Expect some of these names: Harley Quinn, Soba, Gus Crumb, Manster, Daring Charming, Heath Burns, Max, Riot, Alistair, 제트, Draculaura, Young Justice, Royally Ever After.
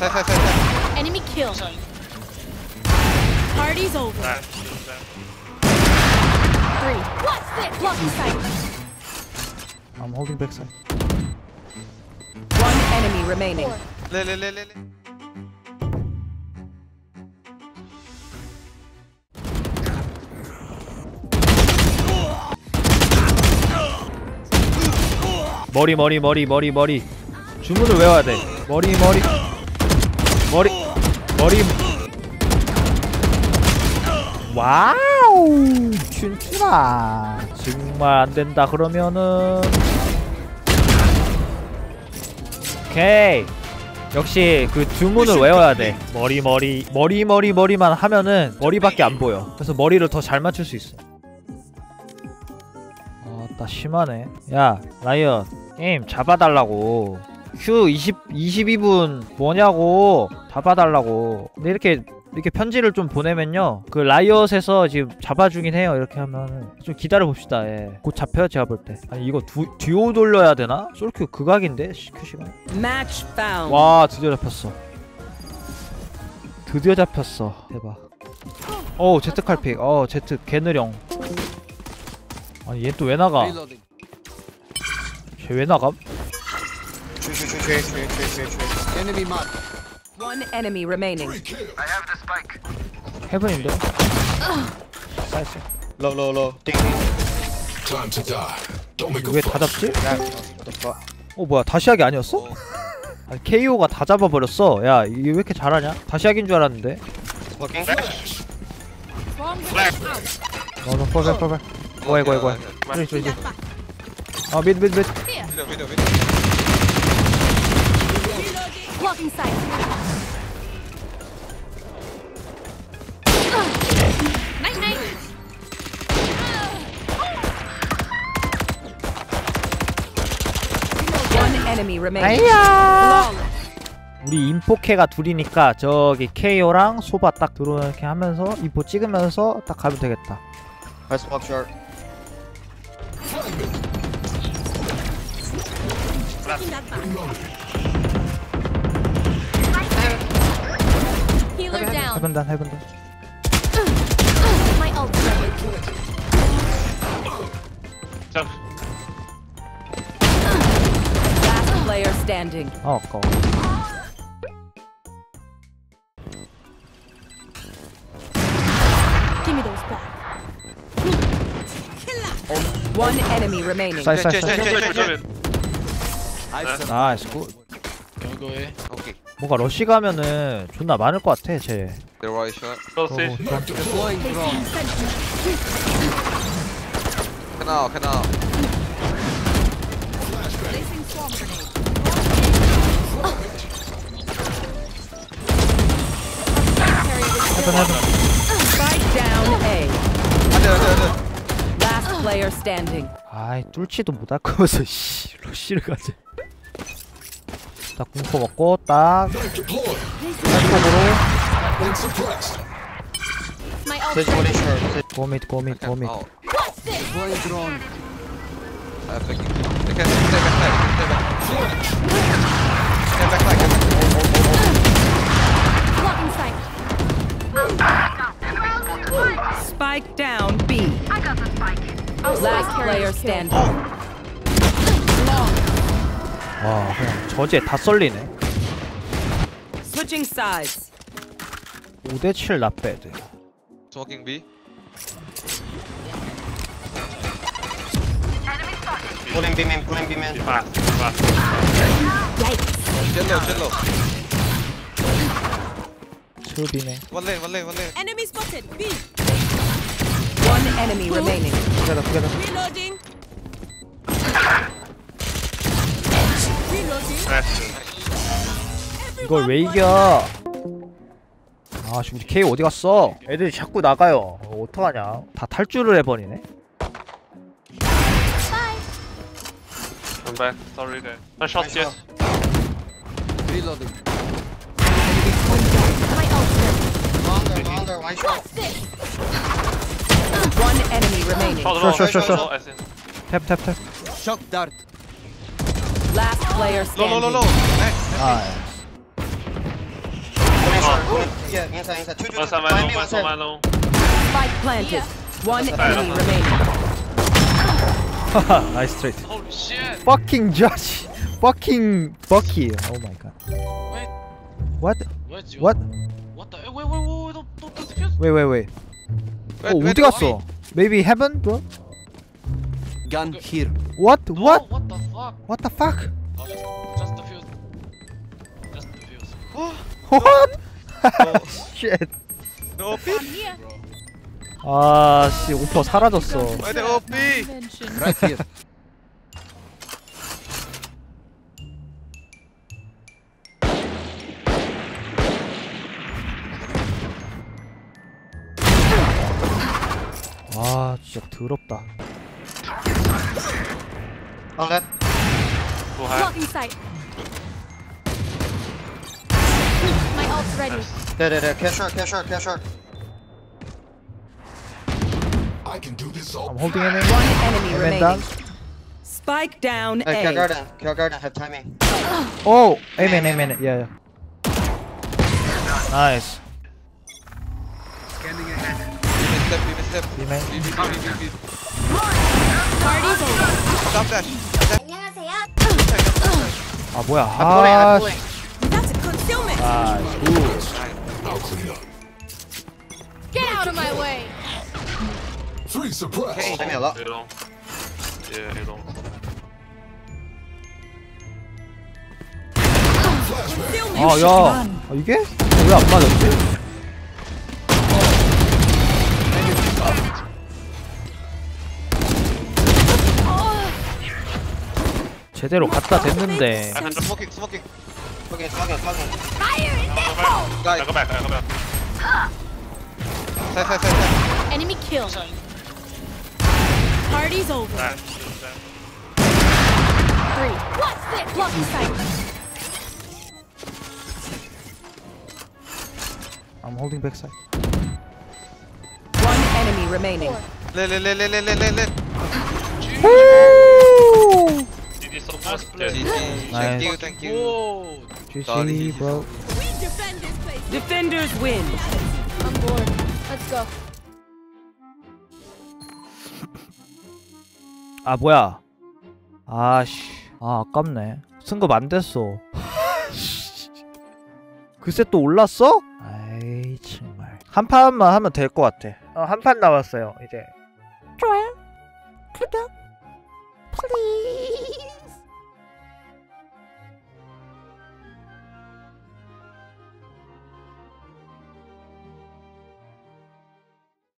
Side. Enemy kill. Party's over. Right. Three. What's this? Blocking sight. I'm holding backside. One enemy remaining. 머리. 주문을 외워야 돼. 머리. 와우. 춘추라. 정말 안 된다. 그러면은 오케이. 역시 그 주문을 외워야 돼. 머리만 하면은 머리밖에 안 보여. 그래서 머리를 더 잘 맞출 수 있어. 나 심하네. 야, 라이엇 게임 잡아달라고. 휴 22분 뭐냐고 잡아달라고. 근데 이렇게 편지를 좀 보내면요, 그 라이엇에서 지금 잡아주긴 해요. 이렇게 하면 좀 기다려 봅시다. 예. 곧 잡혀요 제가 볼 때. 아니 이거 듀오 돌려야 되나? 솔큐 극악인데 시간. 와 드디어 잡혔어. 대박. 오 제트 칼픽. 어 제트 개느령. 아니 얘 또 왜 나가? 쟤 왜 나감? One enemy remaining. I have the spike. 헤븐인데? 나이스. 로로로. 왜 다 잡지? 어 뭐야 다시 하기 아니었어? 아니, KO가 다 잡아버렸어. 야 이게 왜 이렇게 잘하냐? 다시 하기인 줄 알았는데. 너 고해. 그래. 아, 미드. 미드. Blocking sight. 나이스. One enemy remaining. 우리 인포캐가 둘이니까 저기 KO랑 소바 딱 들어오게 하면서 인포 찍으면서 딱 가면 되겠다. Press up sharp. Healer down. 해본다. My ult. Jump. Last player standing. Oh god. Give me those back. One enemy remaining. Nice, good. Okay. 뭔가 러쉬 가면은 존나 많을 것 같아, 쟤. Canal. Spike down A. 안돼. Player standing. 아이 뚫지도 못할 거면서 씨 러쉬를 가지. 딱 공포 먹고 딱. 고밋. Spike down B. I got the spike. Last player standing. 와, 그냥 저지에 다 썰리네. Switching sides. 5대7 납배드. Talking B. Pulling B man. Jello. 수비네. 원래. Enemy spotted B. One enemy remaining. Together. Reloading. 이걸 왜 이겨? 아 지금 K 어디 갔어? 애들이 자꾸 나가요. 어떡하냐? 다 탈출을 해버리네. I'm back. Sorry guys. One shot yes. Reloading. Longer. One shot. One enemy remaining. Sure. Tap. Shock dart. Last player standing. Low. Nice. here. Inside, inside. Two, one side. Spike planted. One enemy remaining. Nice trade. Holy shit. Fucking Josh. Fucking Bucky. Oh my god. Wait. What? What? What the? Wait. Oh, where 갔어? Maybe heaven, bro? Gun here. What? No, what? What the fuck? What the fuck? No, just the fuse. Just the fuse. What? No. Shit. No OP? 아, 씨, 오퍼 사라졌어. Where the OP? Right here. 아, 진짜 더럽다. On that. Blocking sight. My ult's ready. There. Cash out. I can do this all. I'm holding an enemy. One enemy remaining. Down. Spike down. Hey, kill garden. Have timing. Oh, amen. Yeah. Nice. Scanning ahead. Step. Party's over. Stop that. 아 뭐야? 아. That's a concealment. 아, cool. Get out of my way. Free surprise. Hey, give me a lot. Yeah, I don't. 아, 야. 아, 이게? 왜 안 맞았지? 제대로 갖다 댔는데. 스모킹. 스모킹. 나가봐. 살. Enemy kill. Party's over. 3. What's that? Blocking sight. I'm holding back side. One enemy remaining. Woo! Nice. Thank you. Whoa. GG, bro. We defend this place. Defenders win. I'm bored. Let's go. 아 뭐야? 아씨. 아 아깝네. 승급 안 됐어. 그새 또 올랐어? 아이 정말. 한 판만 하면 될 것 같아. 한 판 남았어요 이제. 좋아요. 구독. 플리즈.